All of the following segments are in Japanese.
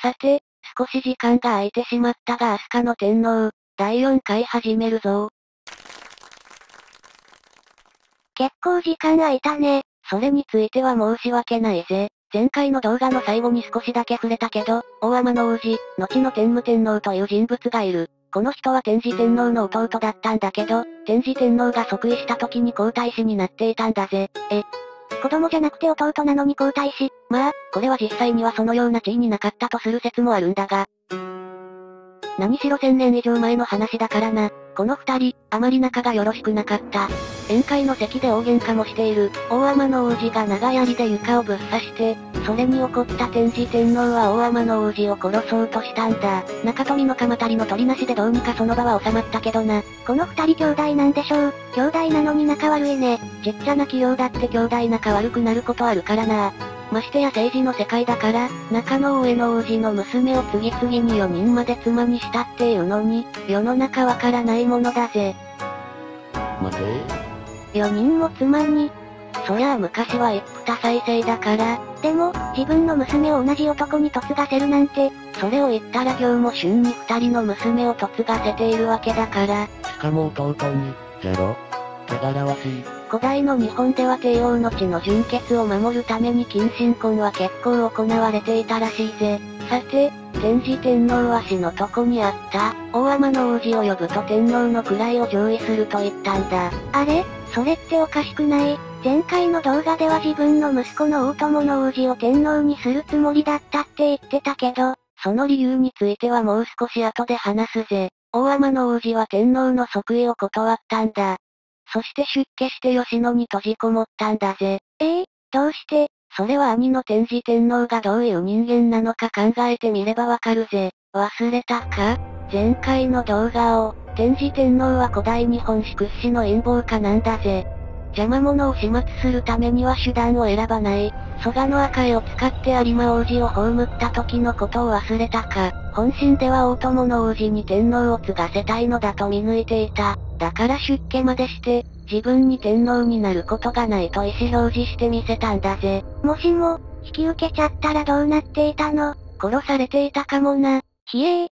さて、少し時間が空いてしまったが飛鳥の天皇、第4回始めるぞ。結構時間空いたね。それについては申し訳ないぜ。前回の動画の最後に少しだけ触れたけど、大天の王子、後の天武天皇という人物がいる。この人は天智天皇の弟だったんだけど、天智天皇が即位した時に皇太子になっていたんだぜ。子供じゃなくて弟なのに皇太子。まあ、これは実際にはそのような地位になかったとする説もあるんだが。何しろ1000年以上前の話だからな。この二人、あまり仲がよろしくなかった。宴会の席で大喧嘩もしている。大天の王子が長槍で床をぶっ刺して、それに怒った天智天皇は大天の王子を殺そうとしたんだ。中富の鎌足りの取りなしでどうにかその場は収まったけどな。この二人兄弟なんでしょう。兄弟なのに仲悪いね。ちっちゃな器用だって兄弟仲悪くなることあるからな。ましてや政治の世界だから、中の上の王子の娘を次々に4人まで妻にしたっていうのに、世の中わからないものだぜ。待て。4人も妻に。そりゃあ昔は一夫多妻制だから。でも、自分の娘を同じ男に嫁がせるなんて、それを言ったら行も旬に二人の娘を嫁がせているわけだから。しかも弟に、ゼロ。手柄わしい。古代の日本では帝王の血の純血を守るために近親婚は結構行われていたらしいぜ。さて、天智天皇は死の床にあった、大天の王子を呼ぶと天皇の位を上位すると言ったんだ。あれ？それっておかしくない？前回の動画では自分の息子の大友の王子を天皇にするつもりだったって言ってたけど、その理由についてはもう少し後で話すぜ。大天の王子は天皇の即位を断ったんだ。そして出家して吉野に閉じこもったんだぜ。どうして？それは兄の天智天皇がどういう人間なのか考えてみればわかるぜ。忘れたか？前回の動画を、天智天皇は古代日本史屈指の陰謀家なんだぜ。邪魔者を始末するためには手段を選ばない。蘇我の赤絵を使って有馬王子を葬った時のことを忘れたか？本心では大友の王子に天皇を継がせたいのだと見抜いていた。だから出家までして、自分に天皇になることがないと意思表示してみせたんだぜ。もしも、引き受けちゃったらどうなっていたの？殺されていたかもな。ひえー。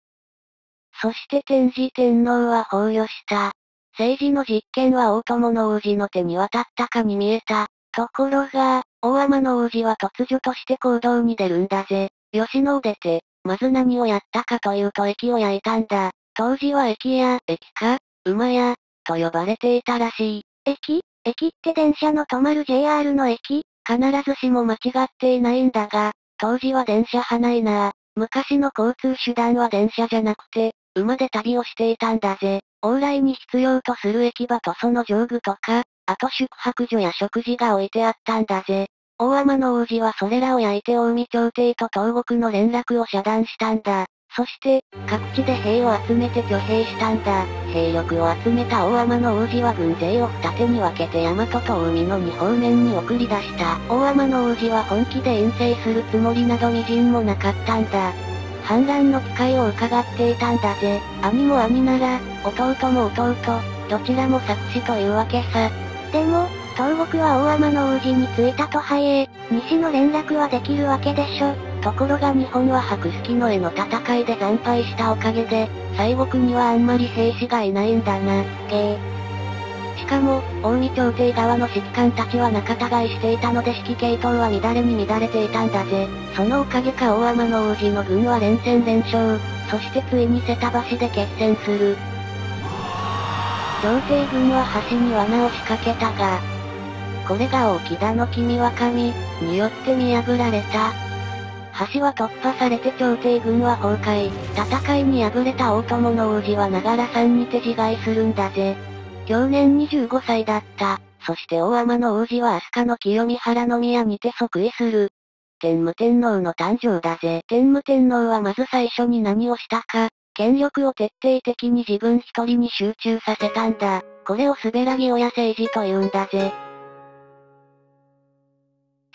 そして天智天皇は崩御した。政治の実権は大友の王子の手に渡ったかに見えた。ところが、大天の王子は突如として行動に出るんだぜ。吉野を出て、まず何をやったかというと駅を焼いたんだ。当時は駅や、駅か？馬屋、と呼ばれていたらしい。駅って電車の止まる JR の駅？必ずしも間違っていないんだが、当時は電車派ないな。昔の交通手段は電車じゃなくて、馬で旅をしていたんだぜ。往来に必要とする駅場とその上具とか、あと宿泊所や食事が置いてあったんだぜ。大天の王子はそれらを焼いて近江朝廷と東国の連絡を遮断したんだ。そして、各地で兵を集めて挙兵したんだ。兵力を集めた大天の王子は軍勢を二手に分けて大和と近江の二方面に送り出した。大天の王子は本気で遠征するつもりなど微塵もなかったんだ。反乱の機会を伺っていたんだぜ。兄も兄なら、弟も弟、どちらも策士というわけさ。でも、東国は大天の王子に着いたとはいえ、西の連絡はできるわけでしょ。ところが日本は白月の絵の戦いで惨敗したおかげで、西国にはあんまり兵士がいないんだな。しかも、近江朝廷側の指揮官たちは仲違いしていたので指揮系統は乱れに乱れていたんだぜ。そのおかげか大天の王子の軍は連戦連勝、そしてついに瀬田橋で決戦する。朝廷軍は橋に罠を仕掛けたが、これが大木田の君は神によって見破られた。橋は突破されて朝廷軍は崩壊。戦いに敗れた大友の王子はながら参にて自害するんだぜ。去年25歳だった。そして大天の王子は飛鳥の清見原の宮にて即位する。天武天皇の誕生だぜ。天武天皇はまず最初に何をしたか。権力を徹底的に自分一人に集中させたんだ。これをすべらぎ親政治と言うんだぜ。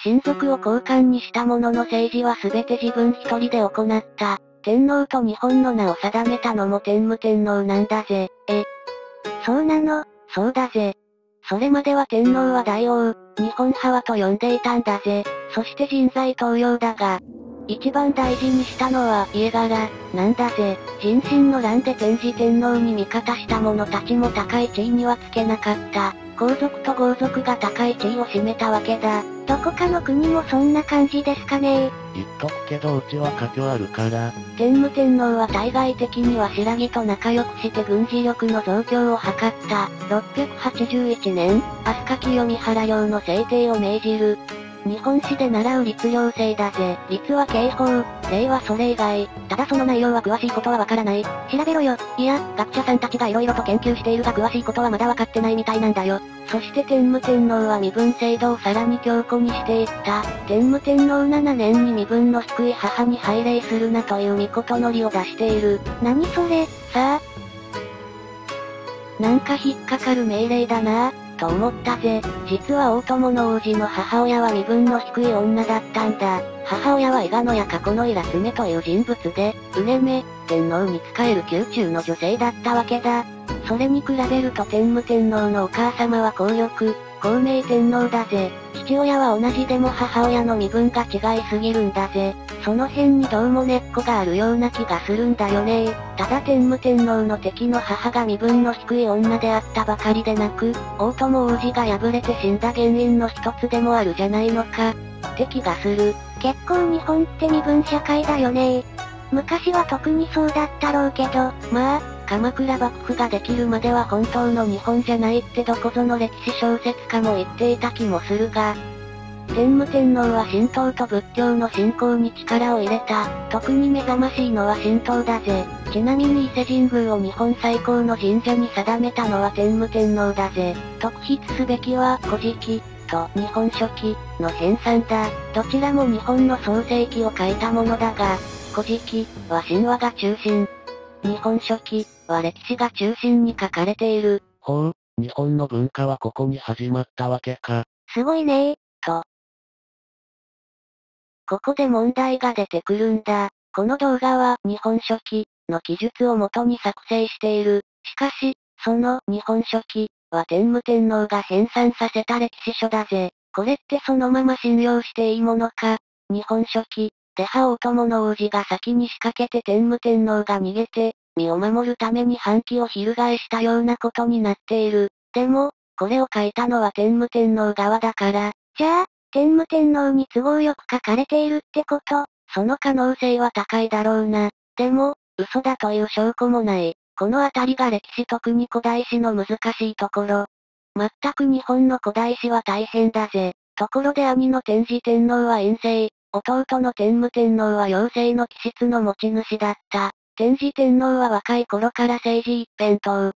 親族を交換にしたものの政治は全て自分一人で行った。天皇と日本の名を定めたのも天武天皇なんだぜ。そうなの？そうだぜ。それまでは天皇は大王、日本派はと呼んでいたんだぜ。そして人材登用だが、一番大事にしたのは家柄、なんだぜ。壬申の乱で天智天皇に味方した者たちも高い地位にはつけなかった。皇族と豪族が高い地位を占めたわけだ。どこかの国もそんな感じですかね。言っとくけどうちは家境あるから。天武天皇は対外的には新羅と仲良くして軍事力の増強を図った。681年、飛鳥清見原領の制定を命じる。日本史で習う律令制だぜ。律は刑法、令はそれ以外。ただその内容は詳しいことはわからない。調べろよ。いや、学者さんたちが色々と研究しているが詳しいことはまだわかってないみたいなんだよ。そして天武天皇は身分制度をさらに強固にしていった。天武天皇7年に身分の低い母に拝礼するなという詔を出している。何それ、さあ。なんか引っかかる命令だなぁ。と思ったぜ。実は大友の王子の母親は身分の低い女だったんだ。母親は伊賀野や過去の伊良爪という人物で、うねめ、天皇に仕える宮中の女性だったわけだ。それに比べると天武天皇のお母様は皇力、孝明天皇だぜ。父親は同じでも母親の身分が違いすぎるんだぜ。その辺にどうも根っこがあるような気がするんだよね。ただ天武天皇の敵の母が身分の低い女であったばかりでなく、大友王子が敗れて死んだ原因の一つでもあるじゃないのか、って気がする。結構日本って身分社会だよね。昔は特にそうだったろうけど、まあ、鎌倉幕府ができるまでは本当の日本じゃないってどこぞの歴史小説家も言っていた気もするが、天武天皇は神道と仏教の信仰に力を入れた。特に目覚ましいのは神道だぜ。ちなみに伊勢神宮を日本最高の神社に定めたのは天武天皇だぜ。特筆すべきは古事記と日本書紀の編纂だ。どちらも日本の創世記を書いたものだが、古事記は神話が中心。日本書紀は歴史が中心に書かれている。ほう、日本の文化はここに始まったわけか。すごいねー、と。ここで問題が出てくるんだ。この動画は日本書紀の記述をもとに作成している。しかし、その日本書紀は天武天皇が編纂させた歴史書だぜ。これってそのまま信用していいものか。日本書紀では大友の王子が先に仕掛けて天武天皇が逃げて、身を守るために反旗を翻したようなことになっている。でも、これを書いたのは天武天皇側だから。じゃあ、天武天皇に都合よく書かれているってこと？その可能性は高いだろうな。でも、嘘だという証拠もない。このあたりが歴史、特に古代史の難しいところ。全く日本の古代史は大変だぜ。ところで兄の天智天皇は陰性、弟の天武天皇は陽性の気質の持ち主だった。天智天皇は若い頃から政治一辺倒。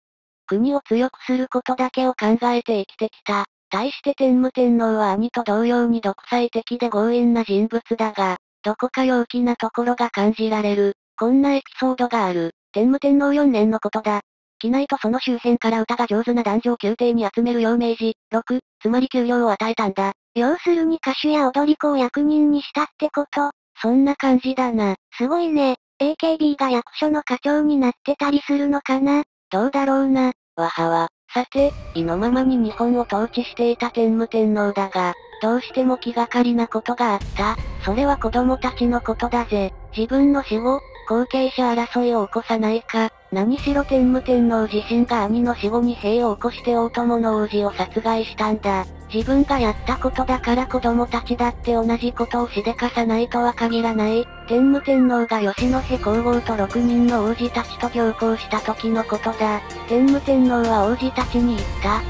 国を強くすることだけを考えて生きてきた。対して天武天皇は兄と同様に独裁的で強引な人物だが、どこか陽気なところが感じられる。こんなエピソードがある。天武天皇4年のことだ。畿内とその周辺から歌が上手な男女を宮廷に集めるよう命じ、6、つまり給料を与えたんだ。要するに歌手や踊り子を役人にしたってこと。そんな感じだな。すごいね。AKB が役所の課長になってたりするのかな？どうだろうな、わはわ。さて、意のままに日本を統治していた天武天皇だが、どうしても気がかりなことがあった。それは子供たちのことだぜ。自分の死後、後継者争いを起こさないか。何しろ天武天皇自身が兄の死後に兵を起こして大友の王子を殺害したんだ。自分がやったことだから子供たちだって同じことをしでかさないとは限らない。天武天皇が吉野辺皇后と6人の王子たちと行幸した時のことだ。天武天皇は王子たちに言った。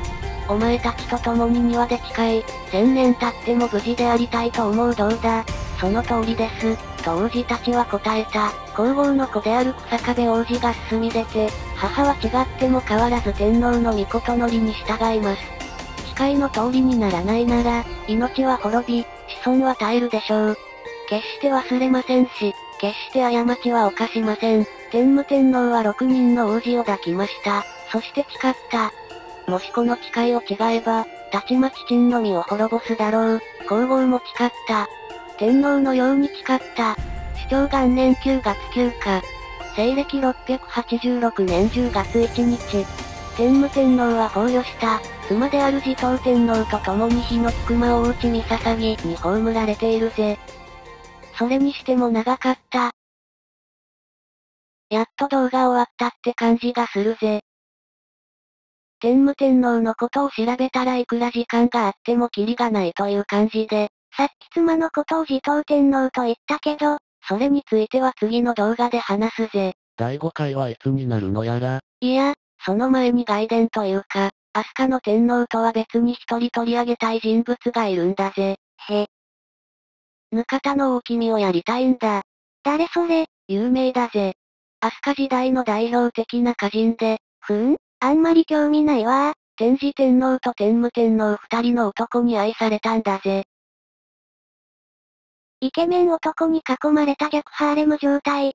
お前たちと共に庭で誓い、1000年経っても無事でありたいと思う。どうだ？その通りです。と王子たちは答えた。皇后の子である日下部王子が進み出て、母は違っても変わらず天皇の詔に従います。誓いの通りにならないなら、命は滅び、子孫は絶えるでしょう。決して忘れませんし、決して過ちは犯しません。天武天皇は6人の王子を抱きました。そして誓った。もしこの誓いを違えば、たちまち朕の身を滅ぼすだろう。皇后も誓った。天皇のように誓った。主張元年9月9日。西暦686年10月1日。天武天皇は崩御した、妻である持統天皇と共に火のつくまを大内三笠に葬られているぜ。それにしても長かった。やっと動画終わったって感じがするぜ。天武天皇のことを調べたらいくら時間があってもキリがないという感じで、さっき妻のことを持統天皇と言ったけど、それについては次の動画で話すぜ。第5回はいつになるのやら。いや、その前に外伝というか、飛鳥の天皇とは別に一人取り上げたい人物がいるんだぜ。へ。ぬかたの大君をやりたいんだ。誰それ？有名だぜ。飛鳥時代の代表的な歌人で、あんまり興味ないわ。天智天皇と天武天皇二人の男に愛されたんだぜ。イケメン男に囲まれた逆ハーレム状態。